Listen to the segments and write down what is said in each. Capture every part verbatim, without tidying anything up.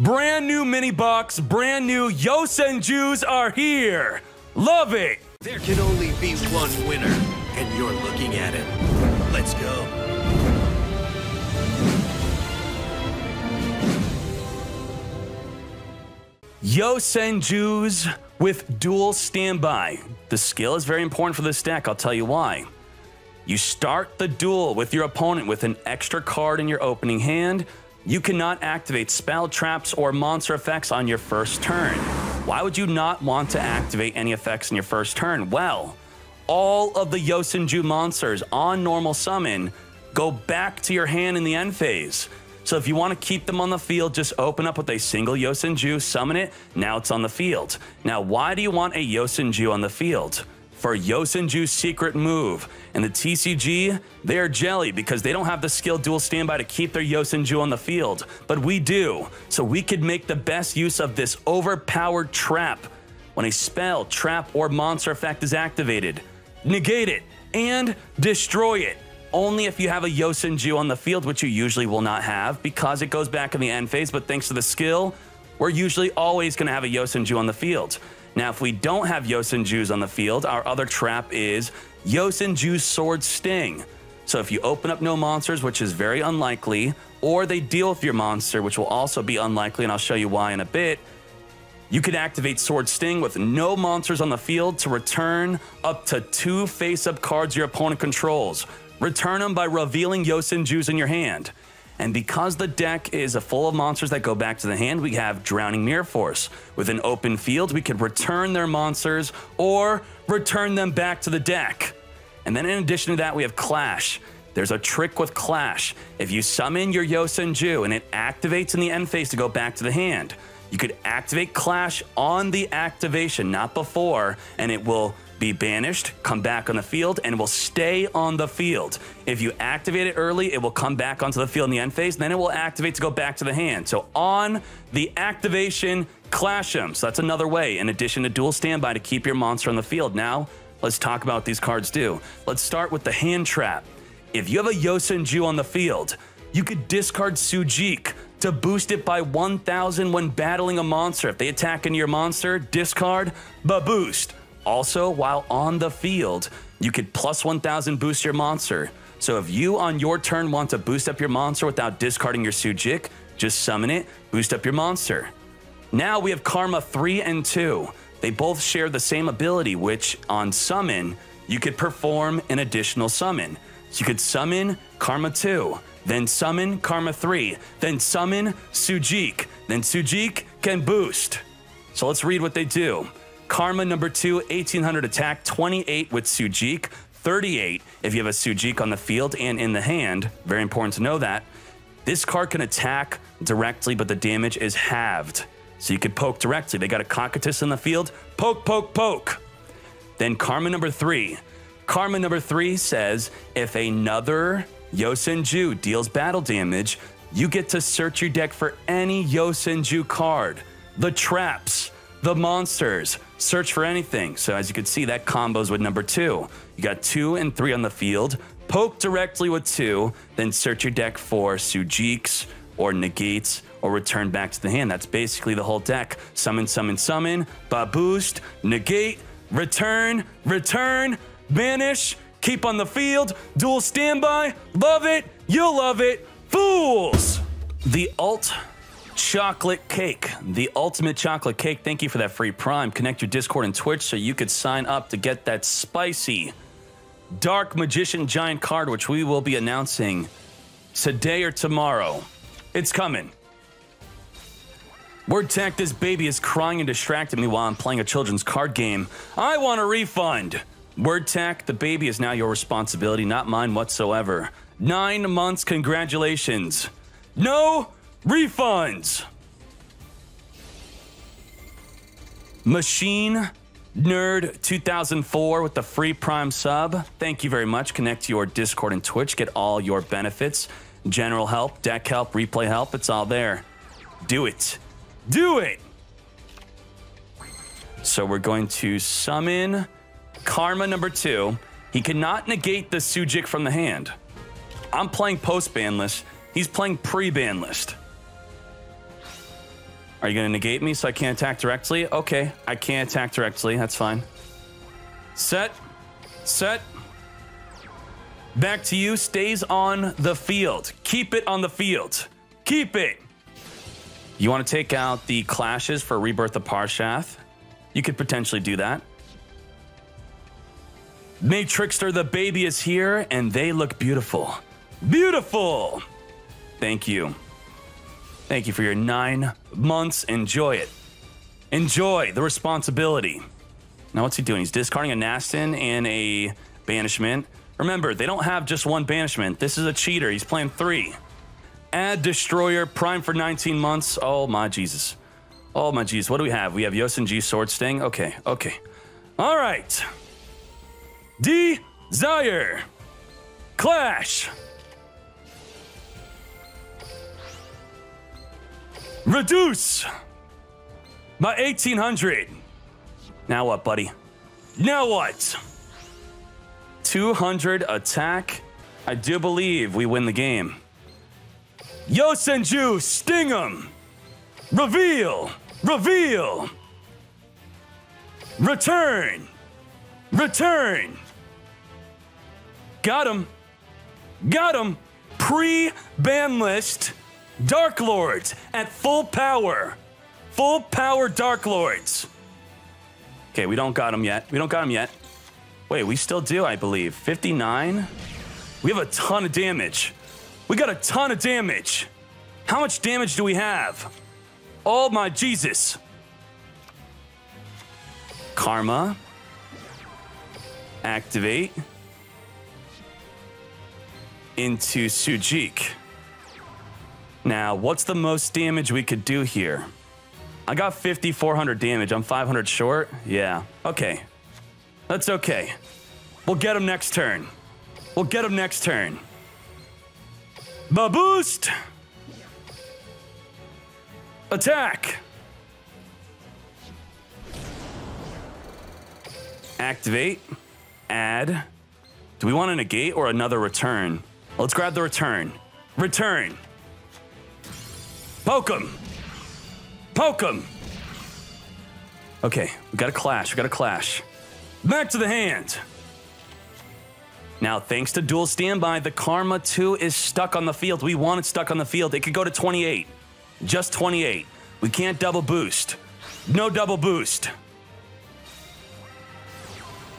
Brand new mini box, brand new Yosenjus are here. Love it. There can only be one winner, and you're looking at it. Let's go. Yosenjus with dual standby. The skill is very important for this deck, I'll tell you why. You start the duel with your opponent with an extra card in your opening hand. You cannot activate spell traps or monster effects on your first turn. Why would you not want to activate any effects in your first turn? Well, all of the Yosenju monsters on normal summon go back to your hand in the end phase. So if you want to keep them on the field, just open up with a single Yosenju, summon it, now it's on the field. Now, why do you want a Yosenju on the field? For Yosenju's secret move. And the T C G, they're jelly because they don't have the skill dual standby to keep their Yosenju on the field, but we do. So we could make the best use of this overpowered trap. When a spell, trap, or monster effect is activated, negate it and destroy it. Only if you have a Yosenju on the field, which you usually will not have because it goes back in the end phase, but thanks to the skill, we're usually always gonna have a Yosenju on the field. Now, if we don't have Yosenjus on the field, our other trap is Yosenju Sword Sting. So if you open up no monsters, which is very unlikely, or they deal with your monster, which will also be unlikely, and I'll show you why in a bit, you could activate Sword Sting with no monsters on the field to return up to two face-up cards your opponent controls. Return them by revealing Yosenjus in your hand. And because the deck is full of monsters that go back to the hand, we have Drowning Mirror Force. With an open field, we could return their monsters or return them back to the deck. And then in addition to that, we have Clash. There's a trick with Clash. If you summon your Yosenju and it activates in the end phase to go back to the hand, you could activate Clash on the activation, not before, and it will be banished, come back on the field, and will stay on the field. If you activate it early, it will come back onto the field in the end phase, and then it will activate to go back to the hand. So on the activation, clash them. So that's another way, in addition to dual standby, to keep your monster on the field. Now, let's talk about what these cards do. Let's start with the hand trap. If you have a Yosenju on the field, you could discard Tsujik to boost it by one thousand when battling a monster. If they attack into your monster, discard, but boost. Also, while on the field, you could plus one thousand boost your monster. So if you on your turn want to boost up your monster without discarding your Tsujik, just summon it, boost up your monster. Now we have Karma three and two. They both share the same ability, which on summon, you could perform an additional summon. So you could summon Karma two, then summon Karma three, then summon Tsujik, then Tsujik can boost. So let's read what they do. Karma number two, eighteen hundred attack, twenty-eight with Tsujik, thirty-eight if you have a Tsujik on the field and in the hand. Very important to know that. This card can attack directly, but the damage is halved. So you could poke directly. They got a Cockatrice in the field, poke, poke, poke. Then Karma number three. Karma number three says, if another Yosenju deals battle damage, you get to search your deck for any Yosenju card, the traps, the monsters, search for anything. So as you can see, that combos with number two. You got two and three on the field, poke directly with two, then search your deck for Tsujiks or negates or return back to the hand. That's basically the whole deck. Summon, summon, summon, ba boost, negate, return, return, banish, keep on the field, dual standby, love it, you'll love it, fools! The ult Chocolate Cake, the Ultimate Chocolate Cake. Thank you for that free Prime. Connect your Discord and Twitch so you could sign up to get that spicy Dark Magician Giant card, which we will be announcing today or tomorrow. It's coming. Word Tech, this baby is crying and distracting me while I'm playing a children's card game. I want a refund. Word Tech, the baby is now your responsibility, not mine whatsoever. Nine months, congratulations. No refunds. Machine Nerd two thousand four with the free Prime sub. Thank you very much. Connect to your Discord and Twitch. Get all your benefits. General help, deck help, replay help. It's all there. Do it. Do it. So we're going to summon Karma number two. He cannot negate the Tsujik from the hand. I'm playing post-ban list. He's playing pre-ban list. Are you going to negate me so I can't attack directly? Okay, I can't attack directly. That's fine. Set. Set. Back to you. Stays on the field. Keep it on the field. Keep it. You want to take out the clashes for Rebirth of Parshath? You could potentially do that. Matrixter the baby is here, and they look beautiful. Beautiful! Thank you. Thank you for your nine months. Enjoy it. Enjoy the responsibility. Now, what's he doing? He's discarding a Nastin and a Banishment. Remember, they don't have just one Banishment. This is a cheater. He's playing three. Add Destroyer Prime for nineteen months. Oh, my Jesus. Oh, my Jesus. What do we have? We have Yosenju Sword Sting. Okay, okay. All right. D-Zayer. Clash. Reduce my eighteen hundred. Now what, buddy? Now what? two hundred attack. I do believe we win the game. Yosenju, sting him. Reveal. Reveal. Return. Return. Got him. Got him. Pre-ban list. Dark Lords at full power. Full power Dark Lords. Okay, we don't got them yet. We don't got them yet. Wait, we still do, I believe. fifty-nine? We have a ton of damage. We got a ton of damage. How much damage do we have? Oh my Jesus. Karma. Activate. Into Tsujik. Now, what's the most damage we could do here? I got fifty-four hundred damage. I'm five hundred short. Yeah. Okay. That's okay. We'll get him next turn. We'll get him next turn. Baboost! Attack! Activate. Add. Do we want to negate or another return? Let's grab the return. Return. Poke him! Poke him! Okay, we got a clash, we got a clash. Back to the hand! Now, thanks to dual standby, the Karma two is stuck on the field. We want it stuck on the field. It could go to twenty-eight. Just twenty-eight. We can't double boost. No double boost.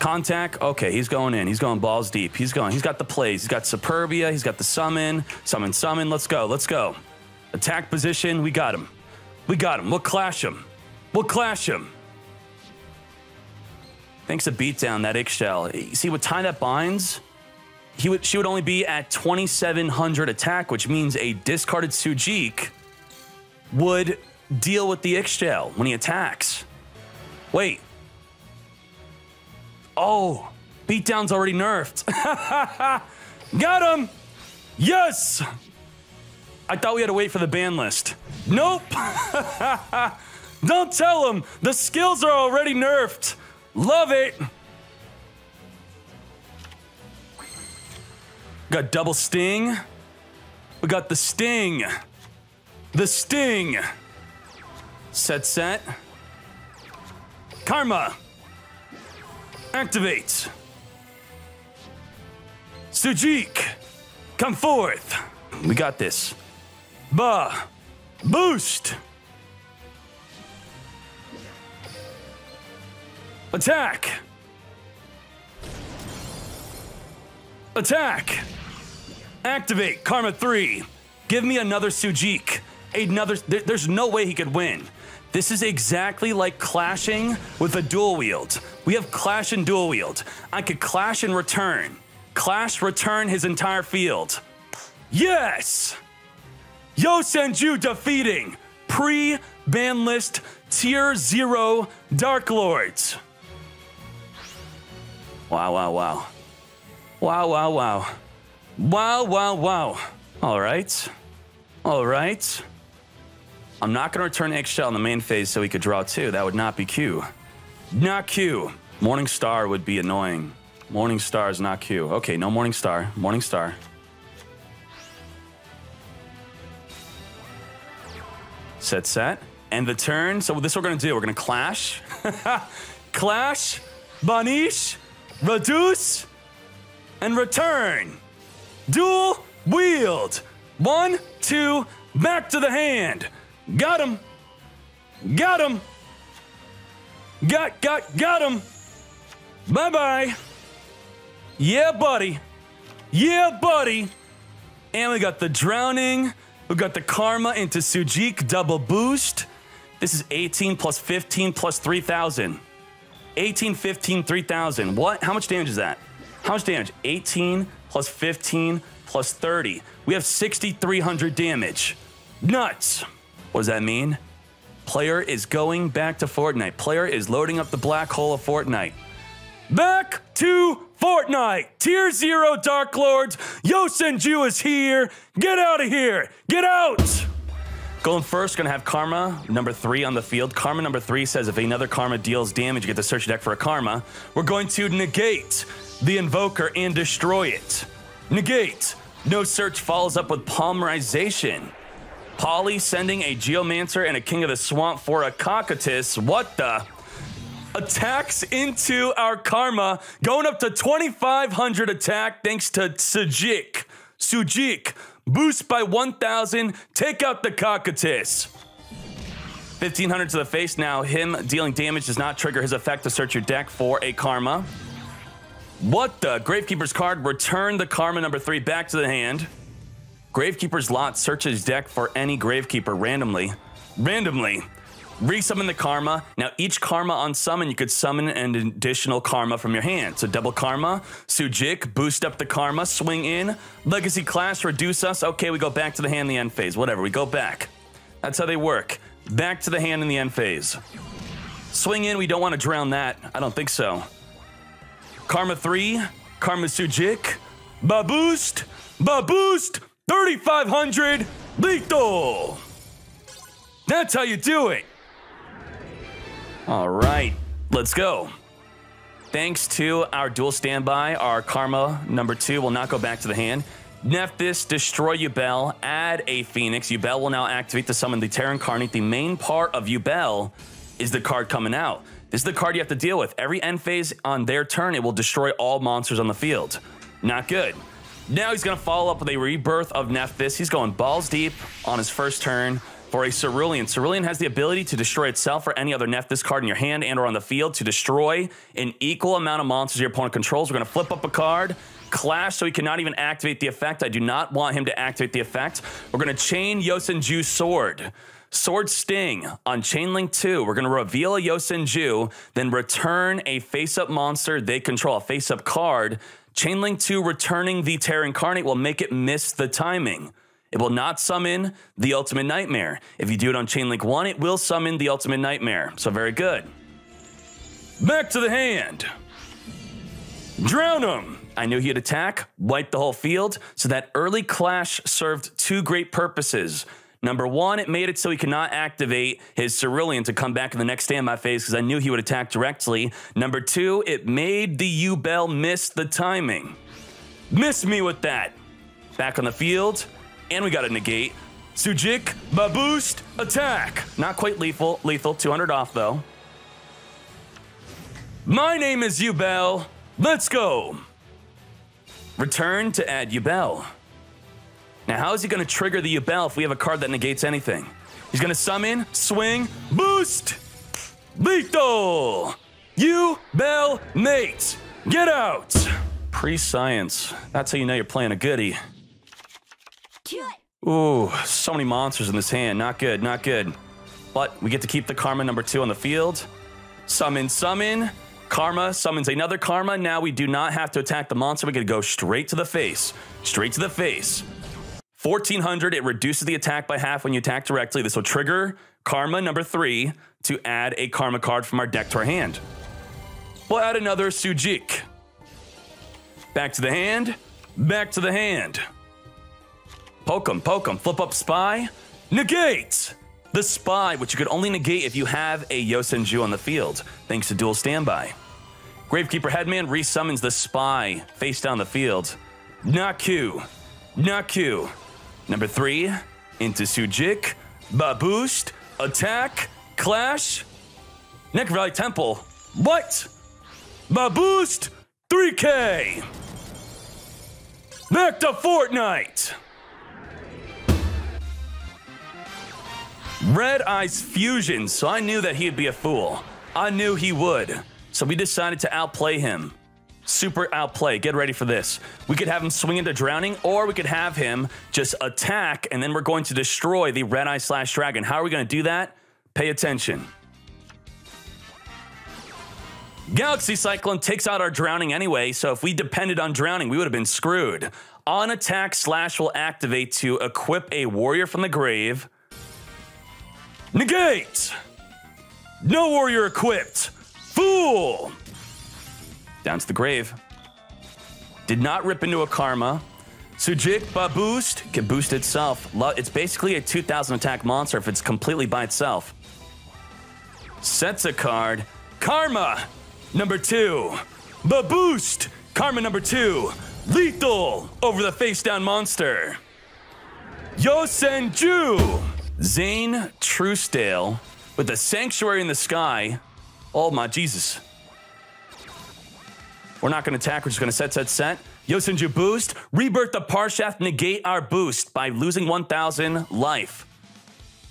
Contact, okay, he's going in. He's going balls deep. He's going, he's got the plays. He's got Superbia, he's got the summon. Summon, summon, let's go, let's go. Attack position, we got him. We got him. We'll clash him. We'll clash him. Thanks to Beatdown, that Ixchel. See, with time that binds, he would, she would only be at twenty-seven hundred attack, which means a discarded Tsujik would deal with the Ixchel when he attacks. Wait. Oh, Beatdown's already nerfed. Got him. Yes. I thought we had to wait for the ban list. Nope. Don't tell him. The skills are already nerfed. Love it. Got double sting. We got the sting. The sting. Set, set. Karma. Activate. Tsujik, come forth. We got this. Bah! Boost! Attack! Attack! Activate Karma three. Give me another Tsujik. Another. There, there's no way he could win. This is exactly like clashing with a dual wield. We have clash and dual wield. I could clash and return. Clash, return his entire field. Yes! Yosenju defeating pre-ban list tier zero Dark Lords. Wow, wow, wow. Wow, wow, wow. Wow, wow, wow. All right. All right. I'm not going to return Ixchel in the main phase so he could draw two. That would not be Q. Not Q. Morning Star would be annoying. Morning Star is not Q. Okay, no Morning Star. Morning Star. Set, set. And the turn, so this is what we're gonna do. We're gonna clash. Clash, banish, reduce, and return. Dual wield. One, two, back to the hand. Got him. Got him. Got, got, got him. Bye-bye. Yeah, buddy. Yeah, buddy. And we got the drowning. We got the karma into Tsujik, double boost. This is eighteen plus fifteen plus three thousand. eighteen, fifteen, three thousand. What? How much damage is that? How much damage? eighteen plus fifteen plus thirty. We have sixty-three hundred damage. Nuts. What does that mean? Player is going back to Fortnite. Player is loading up the black hole of Fortnite. Back to Fortnite. Tier zero Dark Lords. Yosenju is here. Get out of here. Get out. Going first, gonna have Karma number three on the field. Karma number three says if another Karma deals damage, you get to search your deck for a Karma. We're going to negate the Invoker and destroy it. Negate. No search follows up with Polymerization. Poly sending a Geomancer and a King of the Swamp for a Cockatrice. What the? Attacks into our Karma, going up to twenty-five hundred attack thanks to Tsujik. Tsujik. Boost by one thousand, take out the Cockatrice. fifteen hundred to the face now. Him dealing damage does not trigger his effect to search your deck for a Karma. What the? Gravekeeper's card, return the Karma number three back to the hand. Gravekeeper's Lot, searches his deck for any Gravekeeper randomly. Randomly. Resummon the Karma. Now each Karma on summon, you could summon an additional Karma from your hand. So double Karma, Tsujik, boost up the Karma, swing in, Legacy Clash, reduce us. Okay, we go back to the hand in the end phase. Whatever, we go back. That's how they work. Back to the hand in the end phase. Swing in, we don't want to drown that. I don't think so. Karma three, Karma Tsujik, ba boost, ba boost, thirty-five hundred, lethal. That's how you do it. All right, let's go. Thanks to our dual standby, our Karma number two will not go back to the hand. Nephthys, destroy Yubel, add a Phoenix. Yubel will now activate to summon the Terra Incarnate. The main part of Yubel is the card coming out. This is the card you have to deal with. Every end phase on their turn, it will destroy all monsters on the field. Not good. Now he's gonna follow up with a Rebirth of Nephthys. He's going balls deep on his first turn for a Cerulean. Cerulean has the ability to destroy itself or any other Nephthys card in your hand and or on the field to destroy an equal amount of monsters your opponent controls. We're gonna flip up a card, Clash, so he cannot even activate the effect. I do not want him to activate the effect. We're gonna chain Yosenju's Sword. Sword Sting on Chainlink two. We're gonna reveal a Yosenju, then return a face-up monster they control, a face-up card. Chainlink two returning the Terra Incarnate will make it miss the timing. It will not summon the Ultimate Nightmare. If you do it on Chainlink one, it will summon the Ultimate Nightmare. So very good. Back to the hand. Drown him. I knew he'd attack, wipe the whole field. So that early Clash served two great purposes. Number one, it made it so he cannot activate his Cerulean to come back in the next standby phase because I knew he would attack directly. Number two, it made the Yubel miss the timing. Miss me with that. Back on the field. And we got to negate. Tsujik, ba-boost, attack. Not quite lethal, lethal, two hundred off though. My name is Yubel, let's go. Return to add Yubel. Now how is he gonna trigger the Yubel if we have a card that negates anything? He's gonna summon, swing, boost, lethal. Yubel Nate, get out. Pre-science, that's how you know you're playing a goodie. Ooh, so many monsters in this hand. Not good, not good. But we get to keep the Karma number two on the field. Summon, summon. Karma summons another Karma. Now we do not have to attack the monster. We can go straight to the face. Straight to the face. fourteen hundred, it reduces the attack by half when you attack directly. This will trigger Karma number three to add a Karma card from our deck to our hand. We'll add another Tsujik. Back to the hand. Back to the hand. Poke him, poke him, flip up Spy, negate the Spy, which you could only negate if you have a Yosenju on the field, thanks to dual standby. Gravekeeper Headman resummons the Spy face down the field. Not Q, not Q. Number three, into Tsujik, ba-boost, Attack, Clash, Neck Valley Temple. What? My boost, three K. Back to Fortnite. Red Eyes Fusion, so I knew that he'd be a fool. I knew he would. So we decided to outplay him. Super outplay. Get ready for this. We could have him swing into Drowning, or we could have him just attack, and then we're going to destroy the Red Eye slash Dragon. How are we going to do that? Pay attention. Galaxy Cyclone takes out our Drowning anyway, so if we depended on Drowning, we would have been screwed. On attack, Slash will activate to equip a warrior from the grave. Negate! No warrior equipped. Fool! Down to the grave. Did not rip into a Karma. Tsujik by boost can boost itself. It's basically a two thousand attack monster if it's completely by itself. Sets a card. Karma number two. By boost. Karma number two. Lethal over the face down monster. Yosenju. Zane Truesdale with the Sanctuary in the Sky. Oh my Jesus. We're not going to attack. We're just going to set, set, set. Yosenju boost. Rebirth of Parshath. Negate our boost by losing one thousand life.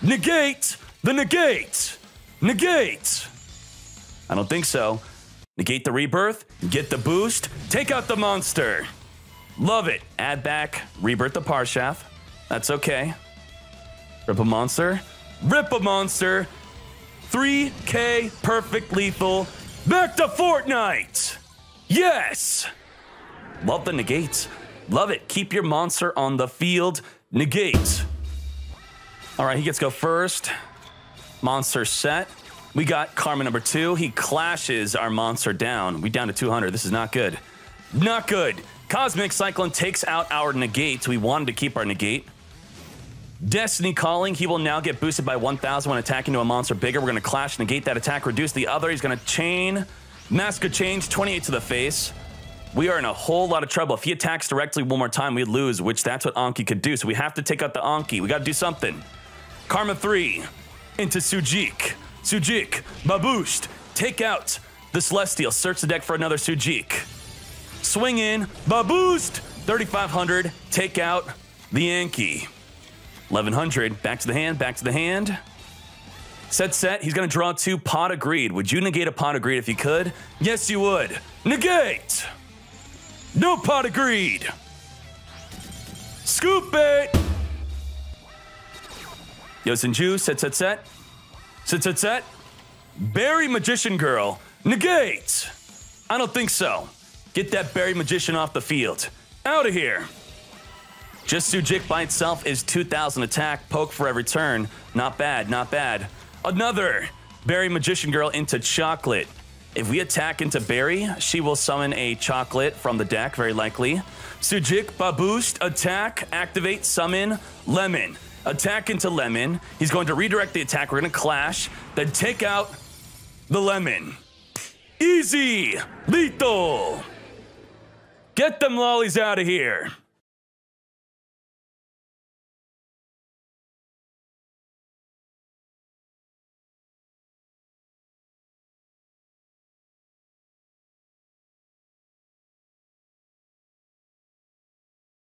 Negate the negate. Negate. I don't think so. Negate the rebirth. Get the boost. Take out the monster. Love it. Add back Rebirth of Parshath. That's okay. Rip a monster. Rip a monster. three K perfect lethal. Back to Fortnite. Yes! Love the negates. Love it. Keep your monster on the field. Negate. All right, he gets to go first. Monster set. We got Karma number two. He clashes our monster down. We down to two hundred. This is not good. Not good. Cosmic Cyclone takes out our negate. We wanted to keep our negate. Destiny Calling. He will now get boosted by one thousand when attacking to a monster bigger. We're going to clash, negate that attack, reduce the other. He's going to chain... Mask of Change, twenty-eight to the face. We are in a whole lot of trouble. If he attacks directly one more time, we lose, which that's what Anki could do. So we have to take out the Anki. We got to do something. Karma three into Tsujik. Tsujik, baboost. Take out the Celestial. Search the deck for another Tsujik. Swing in, baboost. thirty-five hundred, take out the Anki. eleven hundred, back to the hand, back to the hand. Set, set. He's going to draw two. Pot of Greed. Would you negate a Pot of Greed if you could? Yes, you would. Negate. No Pot of Greed. Scoop it. Yosenju. Set, set, set. Set, set, set. Berry Magician Girl. Negate. I don't think so. Get that Berry Magician off the field. Out of here. Just Tsujik by itself is two thousand attack. Poke for every turn. Not bad. Not bad. Another Berry Magician Girl into Chocolate. If we attack into Berry, she will summon a Chocolate from the deck, very likely. Tsujik, baboost, attack, activate, summon, Lemon. Attack into Lemon. He's going to redirect the attack. We're going to clash, then take out the Lemon. Easy, lethal. Get them lollies out of here.